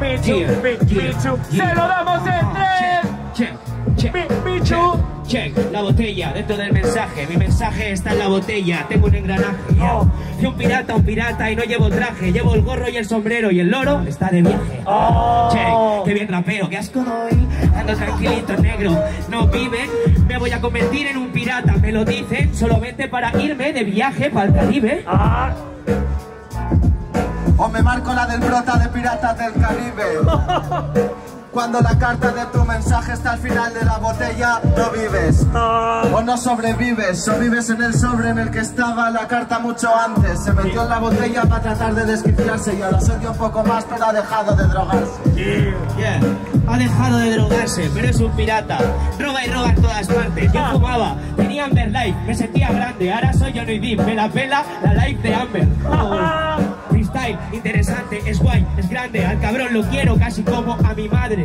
Michu, Michu, se lo damos en 3. Michu. La botella, dentro del mensaje. Mi mensaje está en la botella. Tengo un engranaje. Oh. Fui un pirata y no llevo traje. Llevo el gorro y el sombrero y el loro está de viaje. Oh. Check. Qué bien rapero, qué asco doy. Ando tranquilito, negro. No viven, me voy a convertir en un pirata. Me lo dicen, solo vente para irme de viaje para el Caribe. Ah. O me marco la del brota de piratas del Caribe. Cuando la carta de tu mensaje está al final de la botella, no vives. O no sobrevives, o vives en el sobre en el que estaba la carta mucho antes. Se metió en la botella para tratar de desquiciarse y ahora se dio un poco más, pero ha dejado de drogarse. Yeah. Ha dejado de drogarse, pero es un pirata. Roba y roba en todas partes. Yo fumaba, tenía Amber Life, me sentía grande. Ahora soy Johnny Depp, me la pela la Life de Amber. Oh. Freestyle, interesante, es guay, es grande. Al cabrón lo quiero casi como a mi madre.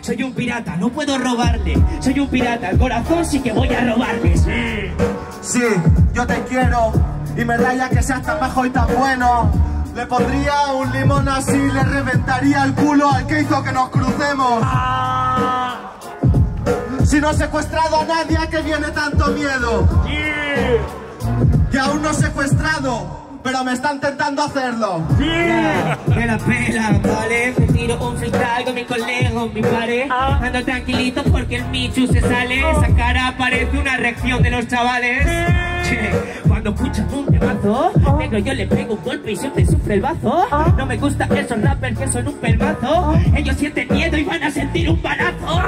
Soy un pirata, no puedo robarle. Soy un pirata, el corazón sí que voy a robarle. Sí, sí, yo te quiero. Y me raya que seas tan bajo y tan bueno. Le pondría un limón así, le reventaría el culo al que hizo que nos crucemos. Si no he secuestrado a nadie, ¿a qué viene tanto miedo? Yeah. Que aún no he secuestrado, pero me están tentando hacerlo. Yeah. Me la pelan, ¿vale? Me tiro un freestyle con mi colegos, mi pared. Ando tranquilito porque el Michu se sale. Esa cara parece una reacción de los chavales. Che, cuando escuchas un temazo, negro yo le pego un golpe y siempre sufre el bazo. No me gusta esos rappers que son un pelmazo. Ellos sienten miedo y van a sentir un balazo.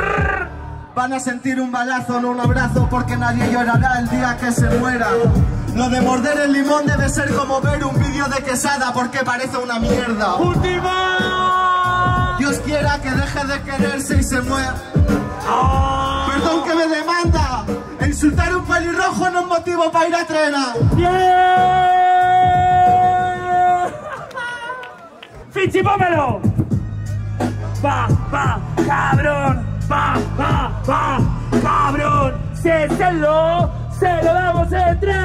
Van a sentir un balazo, no un abrazo, porque nadie llorará el día que se muera. Lo de morder el limón debe ser como ver un vídeo de Quesada, porque parece una mierda. ¡Última! Dios quiera que deje de quererse y se muera. ¡Oh! Perdón que me demanda. Insultar un pelirrojo no es motivo para ir a trena. ¡Bien! ¡Fichipómelo! ¡Va, va, cabrón! ¡Va, va, va, cabrón! ¡Se lo damos en 3,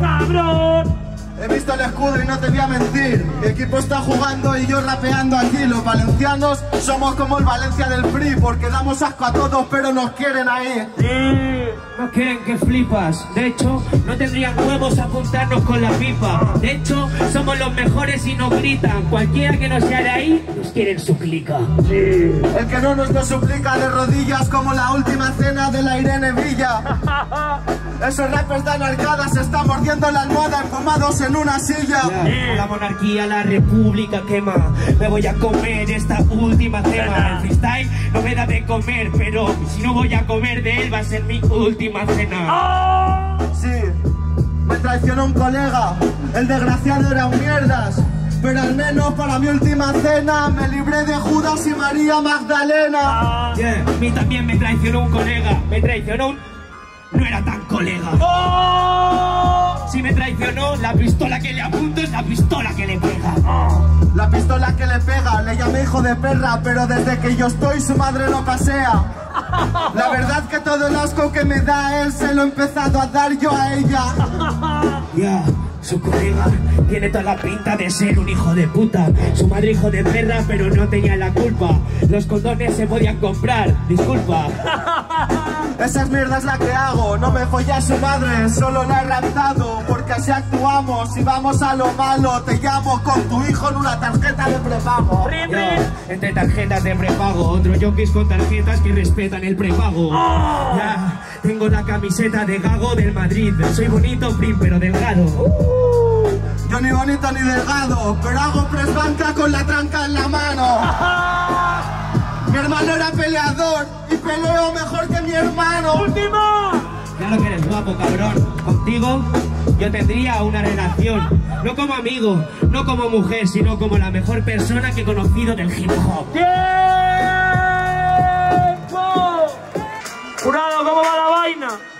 cabrón! He visto el escudo y no te voy a mentir. Mi equipo está jugando y yo rapeando aquí. Los valencianos somos como el Valencia del PRI, porque damos asco a todos pero nos quieren ahí. Sí. Nos quieren que flipas. De hecho, no tendrían huevos a apuntarnos con la pipa. De hecho, somos los mejores y nos gritan. Cualquiera que nos sea de ahí, nos quieren suplica. Sí. El que no nos suplica de rodillas, como la última cena de la Irene Villa. Esos rappers dan arcadas, se están mordiendo la almohada, enfumados en una silla. La monarquía, la república quema. Me voy a comer esta última cena. El freestyle no me da de comer, pero si no voy a comer de él, va a ser mi última cena. Sí, me traicionó un colega, el desgraciado era un mierdas, pero al menos para mi última cena me libré de Judas y María Magdalena. A mí también me traicionó un colega, me traicionó un... No era tan colega. Oh. Si me traicionó, la pistola que le apunto es la pistola que le pega. Oh. La pistola que le pega, le llamé hijo de perra, pero desde que yo estoy su madre no pasea. La verdad que todo el asco que me da a él se lo he empezado a dar yo a ella. Yeah. Su colega tiene toda la pinta de ser un hijo de puta. Su madre hijo de perra, pero no tenía la culpa. Los condones se podían comprar, disculpa. Esas mierdas la que hago, no me follé a su madre, solo la he raptado. Porque así actuamos, si vamos a lo malo, te llamo con tu hijo en una tarjeta de prepago. Yo, entre tarjetas de prepago, otros jockeys con tarjetas que respetan el prepago. Oh. Ya, tengo la camiseta de Gago del Madrid, soy bonito, prim, pero delgado. Yo ni bonito ni delgado, pero hago press banca con la tranca en la mano. Mi hermano era peleador y peleo mejor que mi hermano. ¡Última! Claro que eres guapo, cabrón. Contigo yo tendría una relación. No como amigo, no como mujer, sino como la mejor persona que he conocido del hip hop. ¡Tiempo! ¡Jurado, cómo va la vaina!